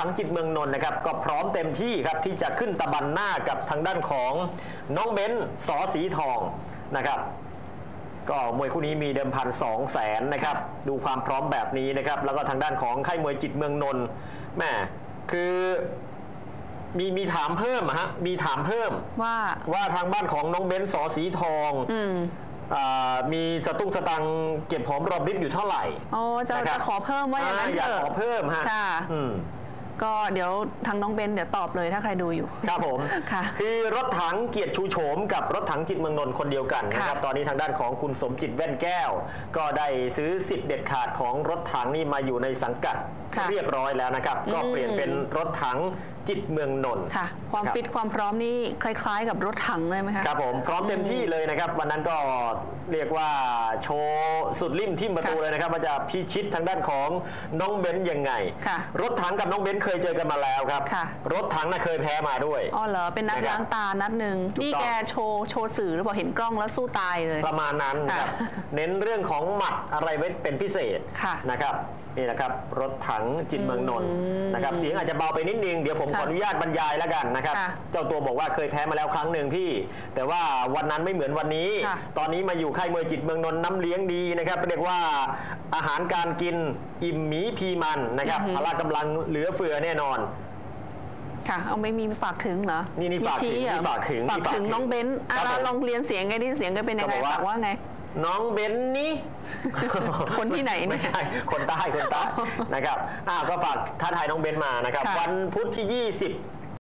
ทั้งจิตเมืองนนท์นะครับก็พร้อมเต็มที่ครับที่จะขึ้นตะบันหน้ากับทางด้านของน้องเบนซ์สอสีทองนะครับก็มวยคู่นี้มีเดิมพัน200,000นะครับดูความพร้อมแบบนี้นะครับแล้วก็ทางด้านของค่ายมวยจิตเมืองนนท์แม่คือมีถามเพิ่มฮะมีถามเพิ่มว่าทางบ้านของน้องเบนซ์สอสีทองมีสตุ้งสตังเก็บหอมรอมริบอยู่เท่าไหร่จะขอเพิ่มว่าอย่างนั้นเถอะอยากขอเพิ่มฮะก็เดี๋ยวทางน้องเบนเดี๋ยวตอบเลยถ้าใครดูอยู่ครับผมคือรถถังเกียรติชูโฉมกับรถถังจิตเมืองนนท์คนเดียวกันนะครับตอนนี้ทางด้านของคุณสมจิตแว่นแก้วก็ได้ซื้อสิทธิ์เด็ดขาดของรถถังนี่มาอยู่ในสังกัดเรียบร้อยแล้วนะครับก็เปลี่ยนเป็นรถถังจิตเมืองนนท์ค่ะความฟิตความพร้อมนี่คล้ายๆกับรถถังเลยไหมคะครับผมพร้อมเต็มที่เลยนะครับวันนั้นก็เรียกว่าโชว์สุดลิ่มทิ่มประตูเลยนะครับว่าจะพิชิตทางด้านของน้องเบนซ์ยังไงรถถังกับน้องเบนซ์เคยเจอกันมาแล้วครับรถถังน่ะเคยแพ้มาด้วยอ๋อเหรอเป็นนัดล้างตานัดหนึ่งนี่แกโชว์สื่อหรือเปล่าเห็นกล้องแล้วสู้ตายเลยประมาณนั้นครับเน้นเรื่องของหมัดอะไรไว้เป็นพิเศษนะครับนี่นะครับรถถังจิตเมืองนนท์นะครับเสียงอาจจะเบาไปนิดนึงเดี๋ยวผมขออนุญาตบรรยายแล้วกันนะครับเจ้าตัวบอกว่าเคยแพ้มาแล้วครั้งหนึ่งพี่แต่ว่าวันนั้นไม่เหมือนวันนี้ตอนนี้มาอยู่ค่ายมวยจิตเมืองนนท์น้ำเลี้ยงดีนะครับเรียกว่าอาหารการกินอิ่มหมีพีมันนะครับพละกำลังเหลือเฟือแน่นอนค่ะเอาไม่มีฝากถึงเหรอนี่ฝากถึงน้องเบนซ์เราลองเรียนเสียงไงที่เสียงก็เป็นยังไงฝากว่าไงน้องเบนนี่คนที่ไหนไม่ใช่คนใต้นะครับก็ฝากท้าทายน้องเบนมานะครับวันพุธที่ 20